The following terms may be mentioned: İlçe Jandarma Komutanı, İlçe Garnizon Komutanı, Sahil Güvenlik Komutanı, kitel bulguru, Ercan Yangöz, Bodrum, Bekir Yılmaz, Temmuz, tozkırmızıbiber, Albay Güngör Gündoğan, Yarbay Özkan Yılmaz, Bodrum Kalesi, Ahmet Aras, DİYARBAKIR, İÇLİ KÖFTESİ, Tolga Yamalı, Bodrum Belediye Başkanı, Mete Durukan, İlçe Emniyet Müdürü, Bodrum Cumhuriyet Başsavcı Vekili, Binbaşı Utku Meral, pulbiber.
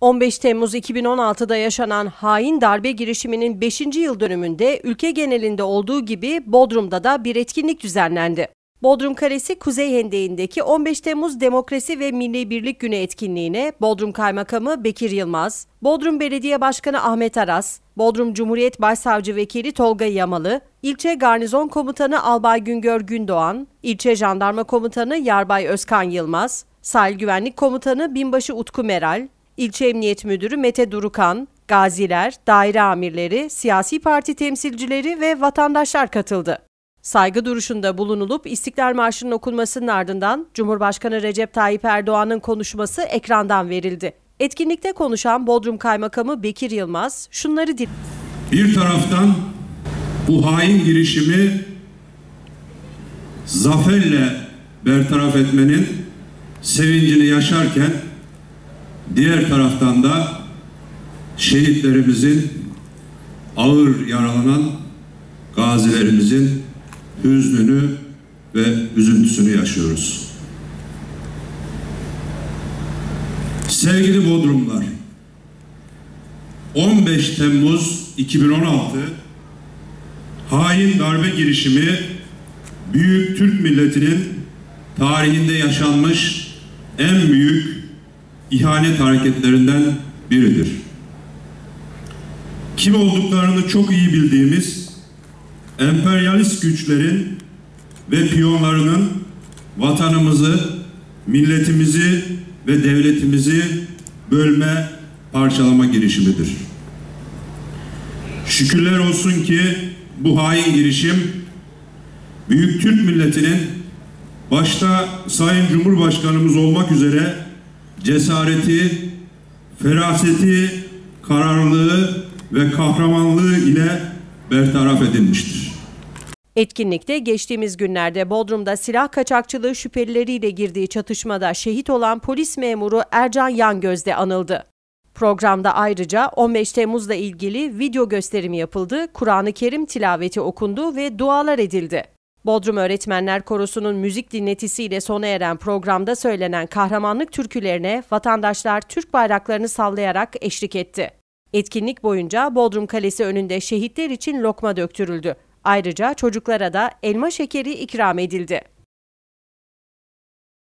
15 Temmuz 2016'da yaşanan hain darbe girişiminin 5. yıl dönümünde ülke genelinde olduğu gibi Bodrum'da da bir etkinlik düzenlendi. Bodrum Kalesi Kuzey Hendeği'ndeki 15 Temmuz Demokrasi ve Milli Birlik Günü etkinliğine Bodrum Kaymakamı Bekir Yılmaz, Bodrum Belediye Başkanı Ahmet Aras, Bodrum Cumhuriyet Başsavcı Vekili Tolga Yamalı, İlçe Garnizon Komutanı Albay Güngör Gündoğan, İlçe Jandarma Komutanı Yarbay Özkan Yılmaz, Sahil Güvenlik Komutanı Binbaşı Utku Meral, İlçe Emniyet Müdürü Mete Durukan, gaziler, daire amirleri, siyasi parti temsilcileri ve vatandaşlar katıldı. Saygı duruşunda bulunulup İstiklal Marşı'nın okunmasının ardından Cumhurbaşkanı Recep Tayyip Erdoğan'ın konuşması ekrandan verildi. Etkinlikte konuşan Bodrum Kaymakamı Bekir Yılmaz şunları dile getirdi. Bir taraftan bu hain girişimi zaferle bertaraf etmenin sevincini yaşarken diğer taraftan da şehitlerimizin, ağır yaralanan gazilerimizin hüznünü ve üzüntüsünü yaşıyoruz. Sevgili Bodrumlar, 15 Temmuz 2016 hain darbe girişimi büyük Türk milletinin tarihinde yaşanmış en büyük ihanet hareketlerinden biridir. Kim olduklarını çok iyi bildiğimiz emperyalist güçlerin ve piyonlarının vatanımızı, milletimizi ve devletimizi bölme, parçalama girişimidir. Şükürler olsun ki bu hain girişim büyük Türk milletinin başta Sayın Cumhurbaşkanımız olmak üzere cesareti, feraseti, kararlılığı ve kahramanlığı ile bertaraf edilmiştir. Etkinlikte geçtiğimiz günlerde Bodrum'da silah kaçakçılığı şüphelileriyle girdiği çatışmada şehit olan polis memuru Ercan Yangöz de anıldı. Programda ayrıca 15 Temmuz'la ilgili video gösterimi yapıldı, Kur'an-ı Kerim tilaveti okundu ve dualar edildi. Bodrum Öğretmenler Korosu'nun müzik dinletisiyle sona eren programda söylenen kahramanlık türkülerine vatandaşlar Türk bayraklarını sallayarak eşlik etti. Etkinlik boyunca Bodrum Kalesi önünde şehitler için lokma döktürüldü. Ayrıca çocuklara da elma şekeri ikram edildi.